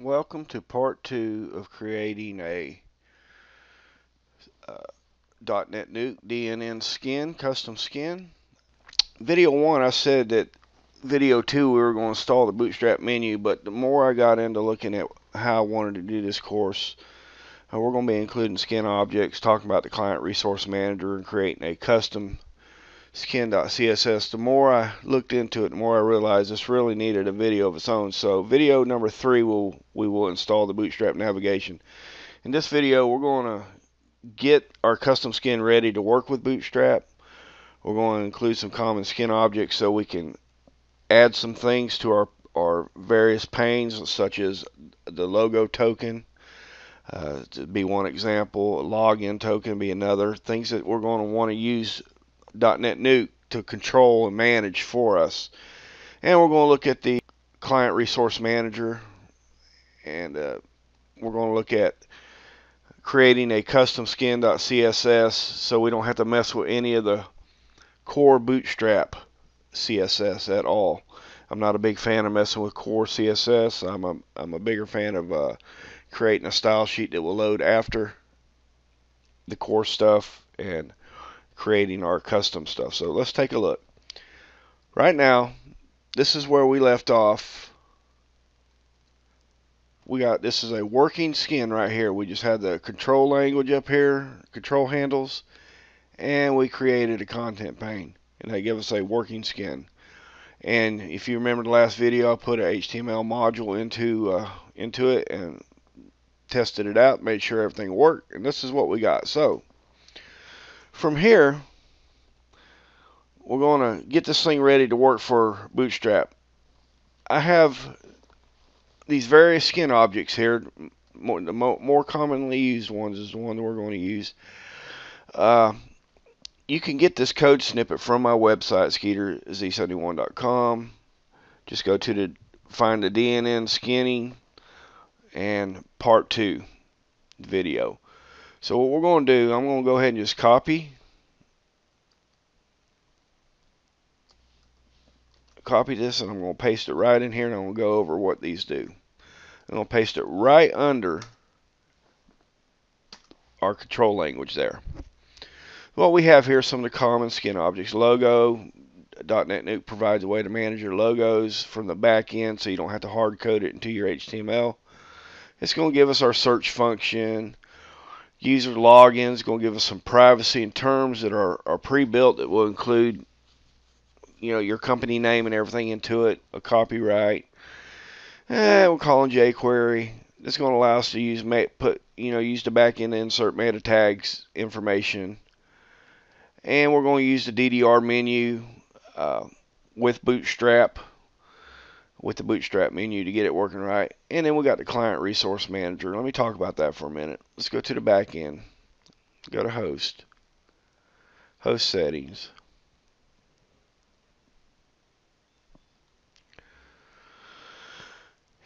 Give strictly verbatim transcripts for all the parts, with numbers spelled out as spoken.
Welcome to part two of creating a uh, .dot net Nuke D N N skin, custom skin. Video one, I said that video two, we were going to install the Bootstrap menu, but the more I got into looking at how I wanted to do this course, uh, we're going to be including skin objects, talking about the Client Resource Manager, and creating a custom skin dot C S S. The more I looked into it, the more I realized this really needed a video of its own. So video number three, will we will install the Bootstrap navigation. In this video, we're going to get our custom skin ready to work with Bootstrap. We're going to include some common skin objects so we can add some things to our, our various panes, such as the logo token. Uh, to be one example, login token be another. Things that we're going to want to use .dot net Nuke to control and manage for us. And we're going to look at the Client Resource Manager, and uh, we're going to look at creating a custom skin dot C S S so we don't have to mess with any of the core Bootstrap C S S at all. I'm not a big fan of messing with core C S S. I'm a, I'm a bigger fan of uh, creating a style sheet that will load after the core stuff and creating our custom stuff. So let's take a look. Right now, this is where we left off. We got, this is a working skin right here. We just had the control language up here, control handles, and we created a content pane, and they give us a working skin. And if you remember the last video, I put an H T M L module into uh, into it and tested it out, made sure everything worked, and this is what we got. So from here, we're going to get this thing ready to work for Bootstrap. I have these various skin objects here. More, the more commonly used ones is the one that we're going to use. Uh, you can get this code snippet from my website, skeeter z seventy-one dot com. Just go to the find the D N N skinning and part two video. So what we're going to do, I'm going to go ahead and just copy. Copy this, and I'm going to paste it right in here, and I'm going to go over what these do. I'm going to paste it right under our control language there. What we have here is some of the common skin objects. Logo, .dot net Nuke provides a way to manage your logos from the back end so you don't have to hard code it into your H T M L. It's going to give us our search function. User login is going to give us some privacy and terms that are, are pre-built that will include, you know, your company name and everything into it, a copyright. Eh, we're calling jQuery. It's going to allow us to use put you know use the back end to insert meta tags information, and we're going to use the D D R menu uh, with Bootstrap with the Bootstrap menu to get it working right. And then we got the Client Resource Manager. Let me talk about that for a minute. Let's go to the back end. Go to host, host settings.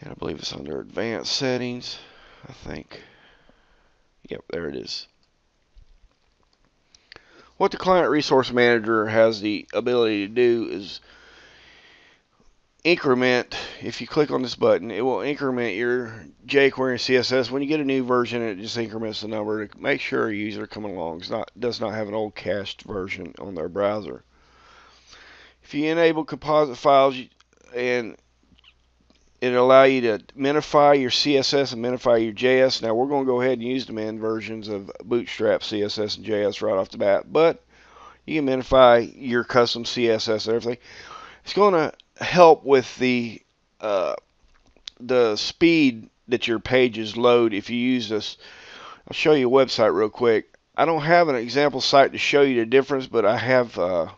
And I believe it's under advanced settings, I think. Yep, there it is. What the Client Resource Manager has the ability to do is increment. If you click on this button, it will increment your jQuery and C S S. When you get a new version, it just increments the number to make sure a user coming along is not, does not have an old cached version on their browser. If you enable composite files, and it'll allow you to minify your C S S and minify your J S. Now we're going to go ahead and use the min versions of Bootstrap C S S and J S right off the bat, but you can minify your custom C S S and everything. It's going to help with the uh, the speed that your pages load if you use this. I'll show you a website real quick. I don't have an example site to show you the difference, but I have uh,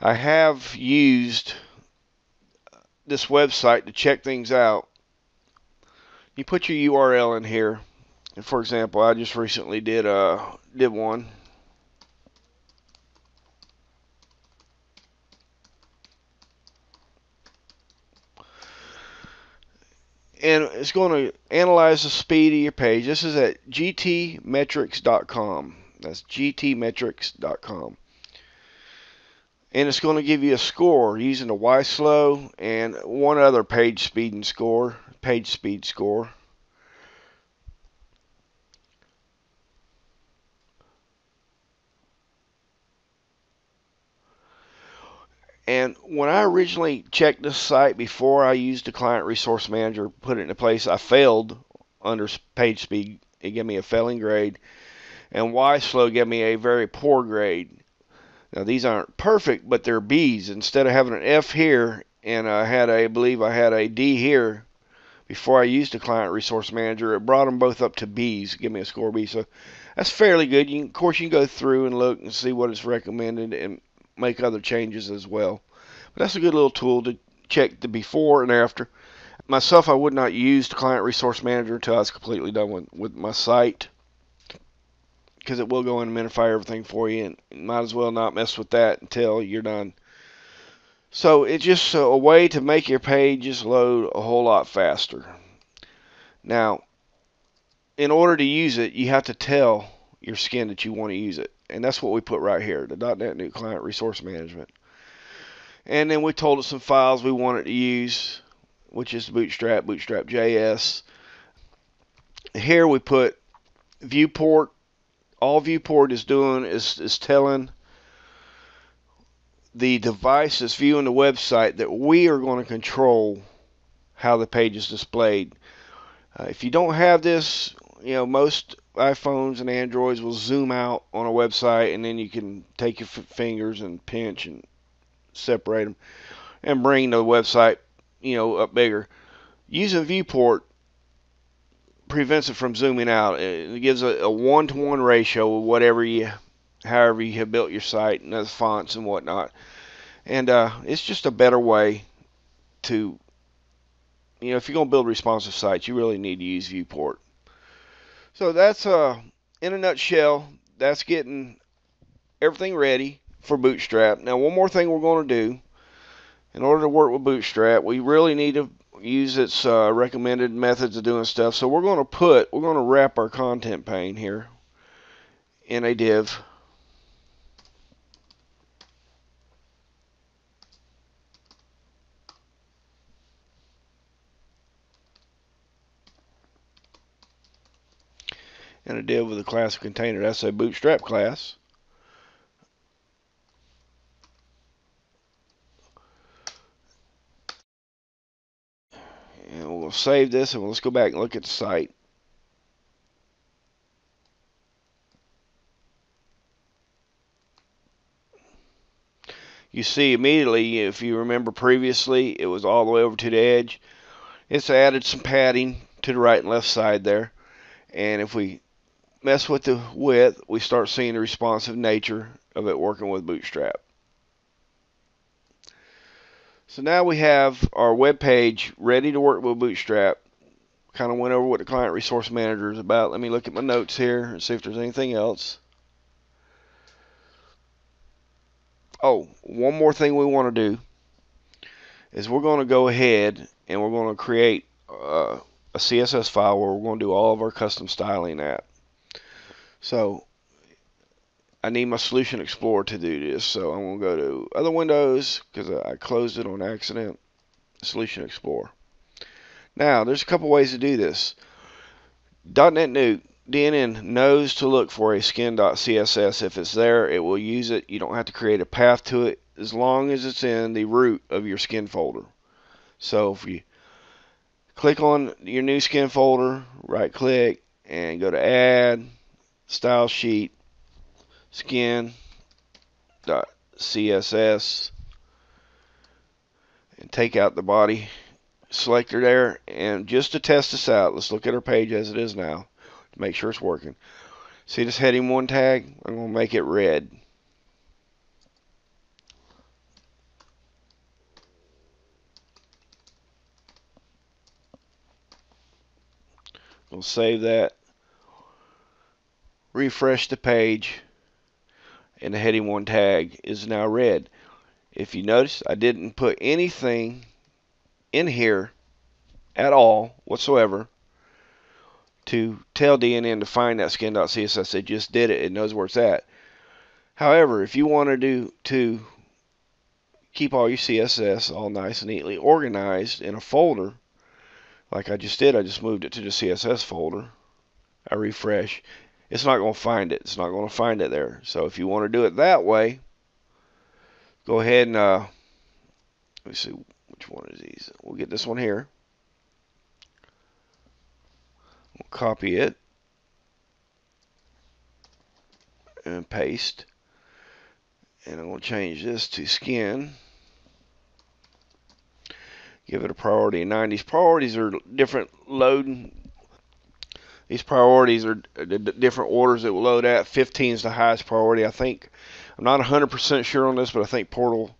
I have used this website to check things out. You put your U R L in here, and for example, I just recently did uh did one. And it's going to analyze the speed of your page. This is at g t metrics dot com. That's g t metrics dot com. and it's going to give you a score using the YSlow and one other page speed and score, page speed score. And when I originally checked this site before I used the Client Resource Manager, put it into place, I failed under page speed. It gave me a failing grade. And YSlow gave me a very poor grade. Now, these aren't perfect, but they're B's. Instead of having an F here, and I had, a, I believe I had a D here, before I used the Client Resource Manager, it brought them both up to B's. Give me a score B. So that's fairly good. You can, of course, you can go through and look and see what is recommended and make other changes as well. But that's a good little tool to check the before and after. Myself, I would not use the Client Resource Manager until I was completely done with, with my site, because it will go in and modify everything for you, and you might as well not mess with that until you're done. So it's just a way to make your pages load a whole lot faster. Now, in order to use it, you have to tell your skin that you want to use it. And that's what we put right here, the DotNetNuke Client Resource Management. And then we told it some files we wanted to use, which is Bootstrap, Bootstrap J S. Here we put viewport. All viewport is doing is, is telling the device that's viewing the website that we are going to control how the page is displayed. Uh, if you don't have this, you know, most iPhones and Androids will zoom out on a website, and then you can take your fingers and pinch and separate them and bring the website, you know, up bigger. Using viewport prevents it from zooming out. It gives a one-to-one ratio of whatever you, however you have built your site and those fonts and whatnot. And uh, it's just a better way to, you know, if you're going to build responsive sites, you really need to use viewport. So that's, uh, in a nutshell, that's getting everything ready for Bootstrap. Now, one more thing we're going to do, in order to work with Bootstrap, we really need to use its uh, recommended methods of doing stuff. So we're going to put, we're going to wrap our content pane here in a div. And a div with a class of container. That's a Bootstrap class. And we'll save this, and let's go back and look at the site. You see immediately, if you remember previously, it was all the way over to the edge. It's added some padding to the right and left side there. And if we mess with the width, we start seeing the responsive nature of it working with Bootstrap. So now we have our web page ready to work with Bootstrap. Kind of went over what the Client Resource Manager is about. Let me look at my notes here and see if there's anything else. Oh, one more thing we want to do is we're going to go ahead and we're going to create uh, a C S S file where we're going to do all of our custom styling at. So I need my Solution Explorer to do this. So I'm going to go to Other Windows, because I closed it on accident. Solution Explorer. Now, there's a couple ways to do this. DotNetNuke, D N N, knows to look for a skin dot C S S. If it's there, it will use it. You don't have to create a path to it as long as it's in the root of your skin folder. So if you click on your new skin folder, right click, and go to Add, Style Sheet, skin dot C S S, and take out the body selector there. And just to test this out, let's look at our page as it is now to make sure it's working. See this heading one tag? I'm going to make it red. We'll save that, refresh the page, and the heading one tag is now red. If you notice, I didn't put anything in here at all whatsoever to tell D N N to find that skin dot C S S. It just did it. It knows where it's at. However, if you wanted to, to keep all your C S S all nice and neatly organized in a folder, like I just did. I just moved it to the C S S folder. I refresh. It's not going to find it. It's not going to find it there. So if you want to do it that way, go ahead and uh, let me see which one is these. We'll get this one here. We'll copy it and paste. And I'm going to change this to skin. Give it a priority of nine. These priorities are different load. These priorities are the different orders that will load at. fifteen is the highest priority, I think. I'm not one hundred percent sure on this, but I think portal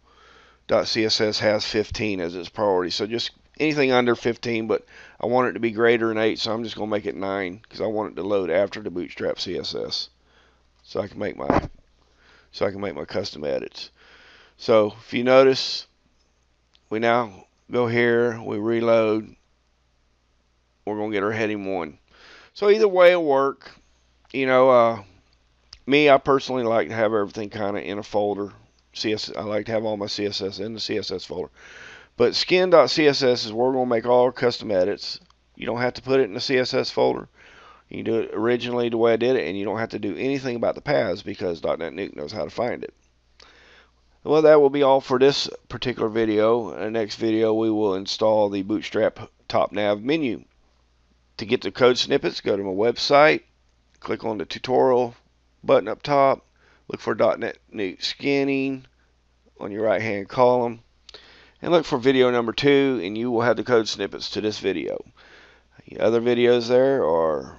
dot C S S has fifteen as its priority. So just anything under fifteen, but I want it to be greater than eight, so I'm just going to make it nine because I want it to load after the Bootstrap C S S, so I can make my so I can make my custom edits. So if you notice, we now go here, we reload, we're going to get our heading one. So either way it'll work. You know, uh, me, I personally like to have everything kind of in a folder. C S S, I like to have all my C S S in the C S S folder. But skin dot C S S is where we're going to make all our custom edits. You don't have to put it in the C S S folder. You can do it originally the way I did it, and you don't have to do anything about the paths because dot net nuke knows how to find it. Well, that will be all for this particular video. In the next video, we will install the Bootstrap top nav menu. To get the code snippets, go to my website, click on the tutorial button up top, look for dot net nuke skinning on your right hand column, and look for video number two, and you will have the code snippets to this video. The other videos there are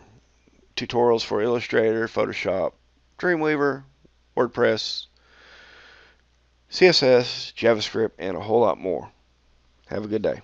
tutorials for Illustrator, Photoshop, Dreamweaver, WordPress, C S S, JavaScript, and a whole lot more. Have a good day.